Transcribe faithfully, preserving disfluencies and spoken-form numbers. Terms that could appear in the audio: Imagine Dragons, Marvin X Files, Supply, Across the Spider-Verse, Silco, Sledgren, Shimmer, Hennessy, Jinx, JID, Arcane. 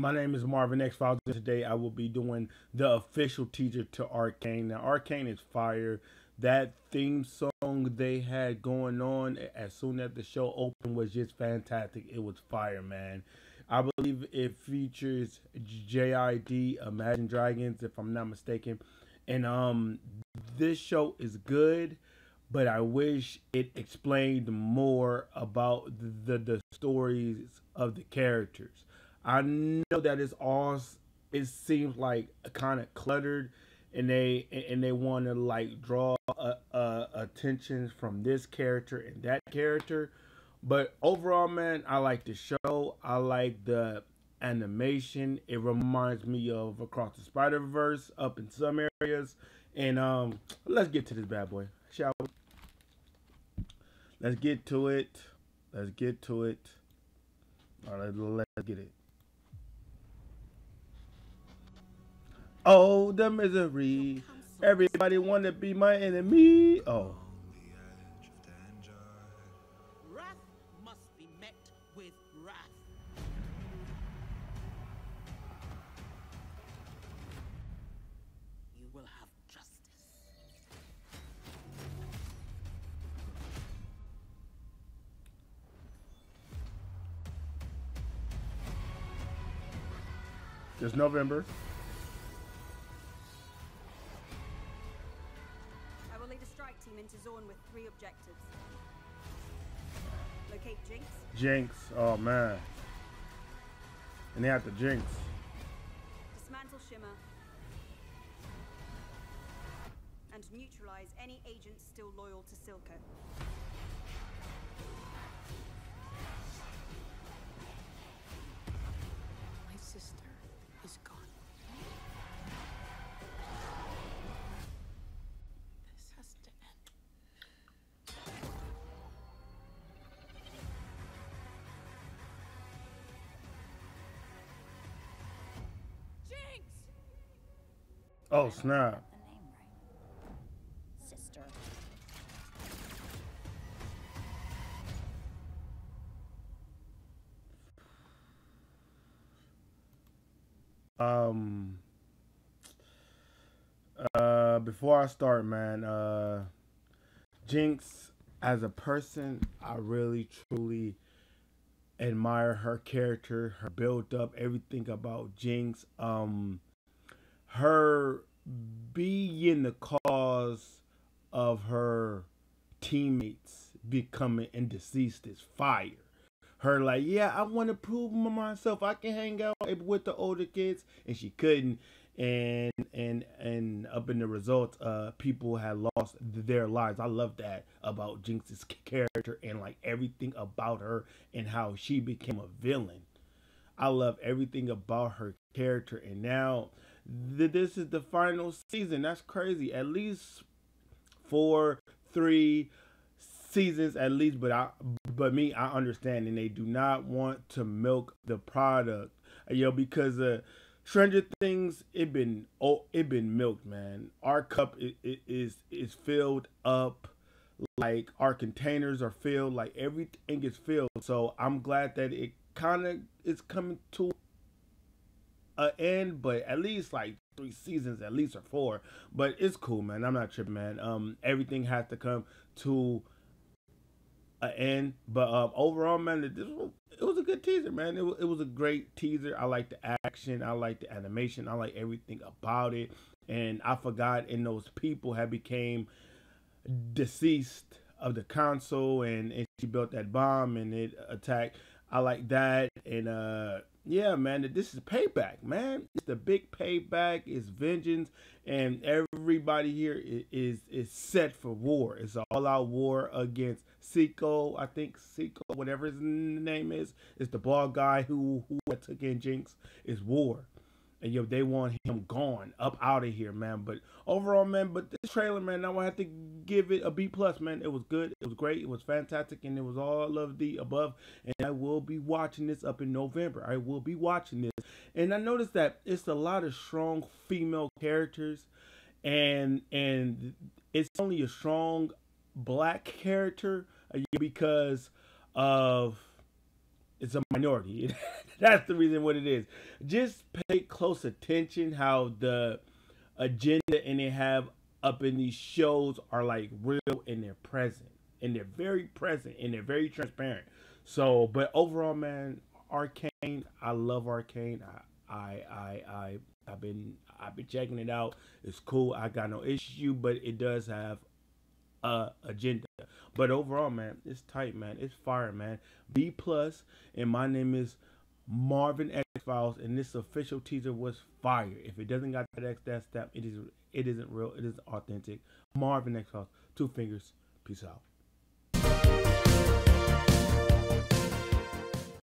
My name is Marvin X Files, and today I will be doing the official teaser to Arcane. Now, Arcane is fire. That theme song they had going on as soon as the show opened was just fantastic. It was fire, man. I believe it features J I D, Imagine Dragons, if I'm not mistaken. And um, this show is good, but I wish it explained more about the, the stories of the characters. I know that it's all, it seems like kind of cluttered, and they and they want to like draw a, a attention from this character and that character. But overall, man, I like the show. I like the animation. It reminds me of Across the Spider-Verse up in some areas. And um, let's get to this bad boy, shall we? Let's get to it. Let's get to it. All right, let's get it. Oh, the misery. Everybody want to be my enemy. Oh. Wrath must be met with wrath. You will have justice. It's November. Into zone with three objectives. Locate Jinx. Jinx, oh man. And they have to Jinx. Dismantle Shimmer. And neutralize any agents still loyal to Silco. My sister is gone. Oh snap. Sister. Um uh before I start, man, uh Jinx as a person, I really truly admire her character, her build up, everything about Jinx. Um her being the cause of her teammates becoming and deceased is fire. Her like, yeah, I want to prove myself. I can hang out with the older kids, and she couldn't. And and and up in the results, uh, people had lost their lives. I love that about Jinx's character and like everything about her and how she became a villain. I love everything about her character, and now. This is the final season. That's crazy. At least four, three seasons at least. But I, but me, I understand, and they do not want to milk the product, you know, because uh, Stranger Things, it been oh, it been milked, man. Our cup is is, is filled up. Like our containers are filled. Like everything is filled. So I'm glad that it kind of is coming to. Uh, end, but at least like three seasons, at least or four. But it's cool, man. I'm not tripping, man. Um, everything has to come to an end. But um, overall, man, this was, it was a good teaser, man. It was, it was a great teaser. I like the action. I like the animation. I like everything about it. And I forgot, and those people had became deceased of the console, and, and she built that bomb, and it attacked. I like that, and uh. Yeah, man, this is payback, man. It's the big payback. It's vengeance, and everybody here is is, is set for war. It's an all-out war against Silco. I think Silco, whatever his name is, is the bald guy who who took in Jinx. It's war, and yo, they want him gone, up out of here, man. But overall, man, but this trailer, man, I have to give it a B plus, man. It was good, it was great, it was fantastic, and it was all of the above. And I will be watching this up in November. I will be watching this, and I noticed that it's a lot of strong female characters, and and it's only a strong black character because of it's a minority. That's the reason what it is. Just pay close attention how the agenda and they have up in these shows are like real and they're present. And they're very present and they're very transparent. So, but overall, man, Arcane, I love Arcane. I, I, I, I, I've been, I've been checking it out. It's cool. I got no issue, but it does have a agenda. But overall, man, it's tight, man. It's fire, man. B plus. And my name is Marvin X Files, and this official teaser was fire. If it doesn't got that X, that step, it is, it isn't real. It is authentic. Marvin X Files. Two fingers. Peace out.